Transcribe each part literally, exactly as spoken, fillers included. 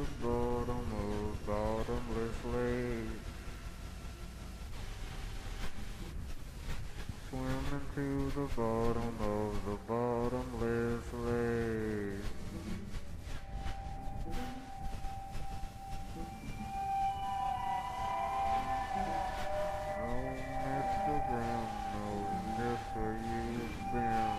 the bottom of bottomless lake. Swim into the bottom of the bottomless lake. Don't miss the ground, no, miss where you've been.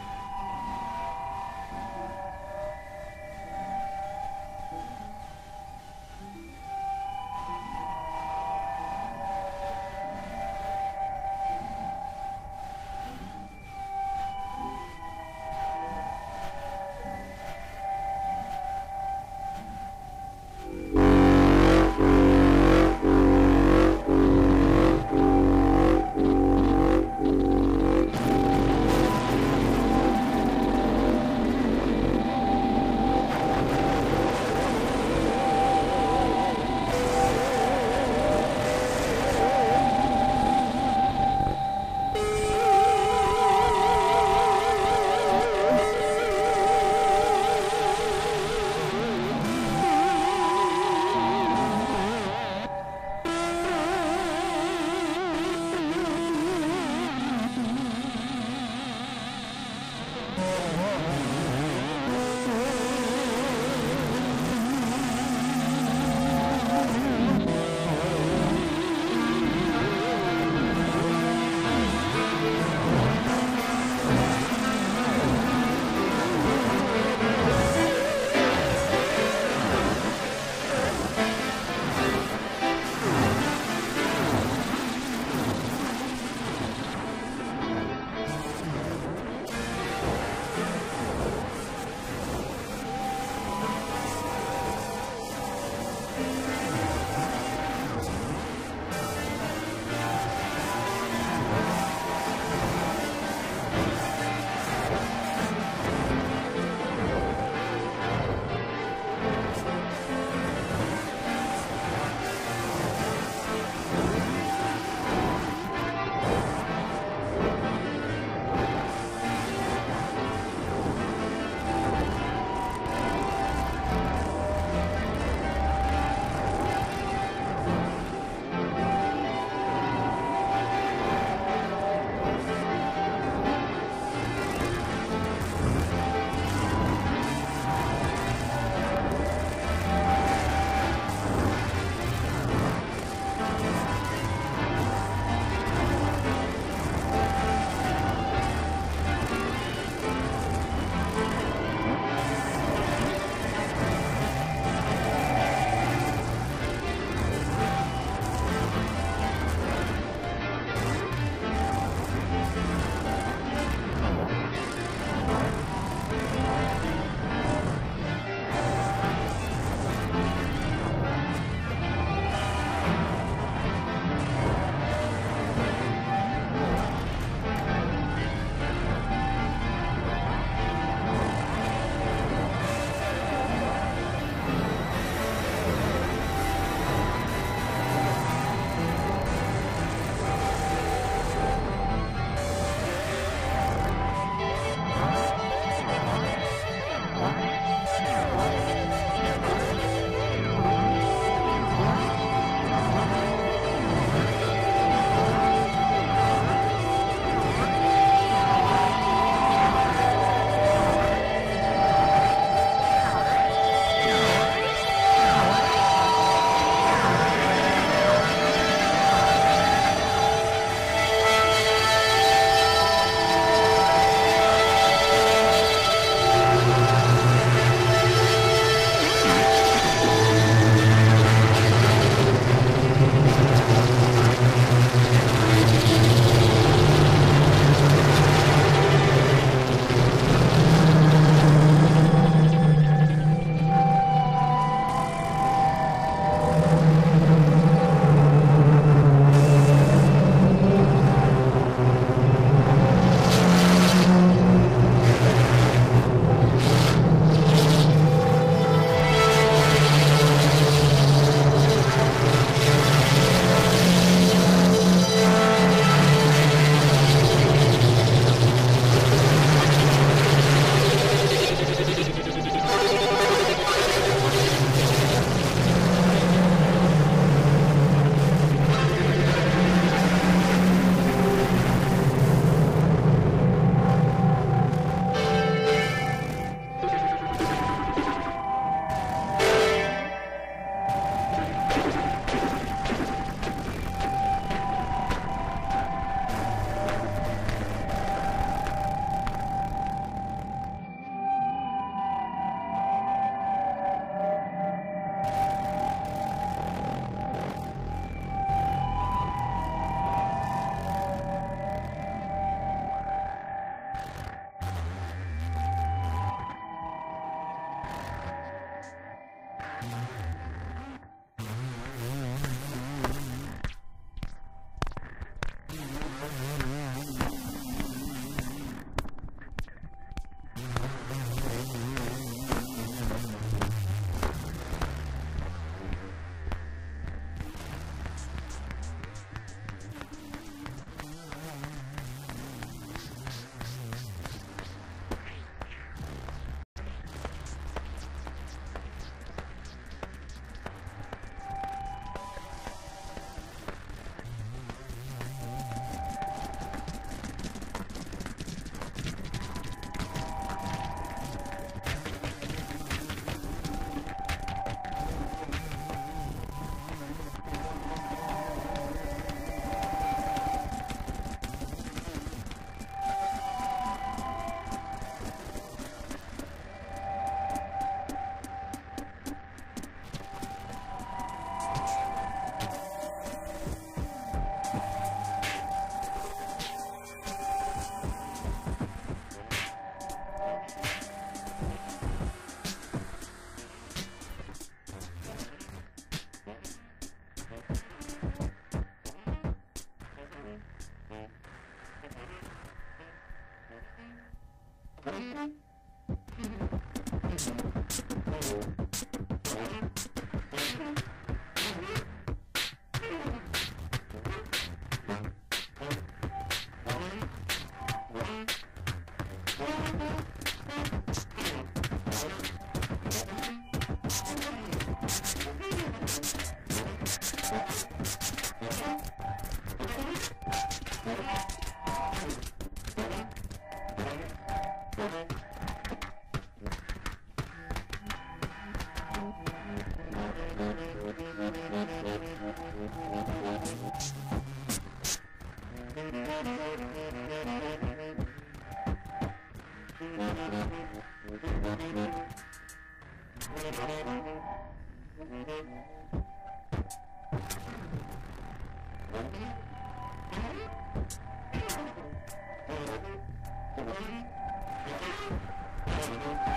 Thank you.